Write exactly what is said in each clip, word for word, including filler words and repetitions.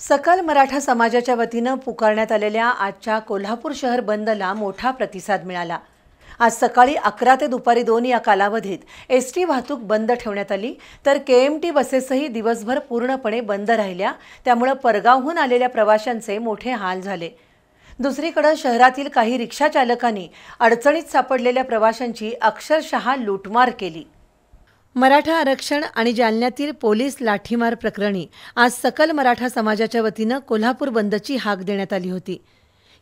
सकल मराठा समाजाच्या वतीने पुकारण्यात आलेल्या आजच्या कोल्हापूर शहर बंदला मोठा प्रतिसाद मिळाला। आज सकाळी अकरा ते दुपारी दोन या कालावधीत एस टी वाहतूक बंद ठेवण्यात आली, तर के एम टी बसेसही दिवसभर पूर्णपणे बंद राहिल्या। त्यामुळे परगावहून आलेल्या प्रवाशांचे मोठे हाल झाले। दुसरीकडे शहरातील काही रिक्षा चालकांनी अडचणीत सापडलेल्या प्रवाशांची अक्षरशः लूटमार केली। मराठा आरक्षण आणि जालन्यातील पोलीस लाठीमार प्रकरणी आज सकल मराठा समाजाच्या वतीने कोल्हापूर बंदची हाक देण्यात आली होती।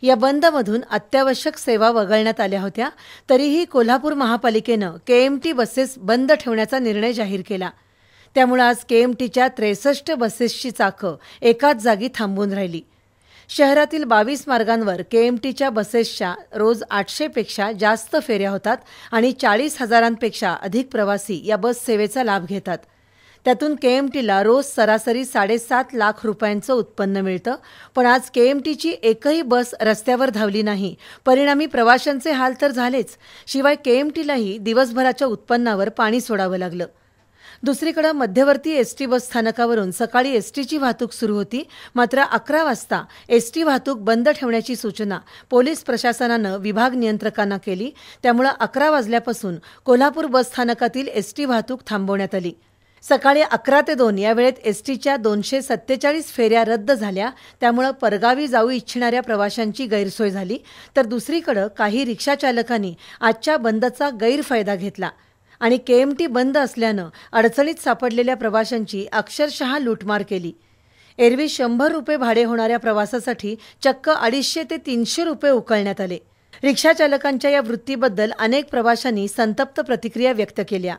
या बंदमधून अत्यावश्यक सेवा वगळण्यात आल्या होत्या, तरीही कोल्हापूर महापालिकेने के एम टी बसेस बंद ठेवण्याचा निर्णय जाहीर केला। त्यामुळे आज के एम टीच्या त्रेसष्ट बसेसची चाकं एकाच जागी थांबून राहिली। शहरातील बावीस मार्गांवर के एम टीच्या बसेसच्या रोज आठशे पेक्षा जास्त फेऱ्या होतात आणि चाळीस हजारांपेक्षा अधिक प्रवासी या बस सेवेचा लाभ घेतात। त्यातून के एम टीला रोज सरासरी साडेसात लाख रुपयांचं उत्पन्न मिळतं, पण आज के एम टीची एकही बस रस्त्यावर धावली नाही। परिणामी प्रवाशांचे हाल तर झालेच, शिवाय के एम टीलाही दिवसभराच्या उत्पन्नावर पाणी सोडावं लागलं। दुसरीकडे मध्यवर्ती एस टी बस स्थानकावरून सकाळी एस टीची वाहतूक सुरू होती, मात्र अकरा वाजता एस टी वाहतूक बंद ठेवण्याची सूचना पोलीस प्रशासनाने विभाग नियंत्रकांना केली। त्यामुळे अकरा वाजल्यापासून कोल्हापूर बस स्थानकातील एस टी वाहतूक थांबवण्यात आली। सकाळी अकरा ते दोन या वेळेत एस टीच्या दोनशे सत्तेचाळीस फेऱ्या रद्द झाल्या। त्यामुळे परगावी जाऊ इच्छिणाऱ्या प्रवाशांची गैरसोय झाली, तर दुसरीकडे काही रिक्षा चालकांनी आजच्या बंदचा गैरफायदा घेतला आणि के एम टी बंद असल्यानं अडचणीत सापडलेल्या प्रवाशांची अक्षरशः लूटमार केली। एरवी शंभर रुपये भाडे होणाऱ्या प्रवासासाठी चक्क अडीचशे ते तीनशे रुपये उकळण्यात आले। रिक्षाचालकांच्या या वृत्तीबद्दल अनेक प्रवाशांनी संतप्त प्रतिक्रिया व्यक्त केल्या।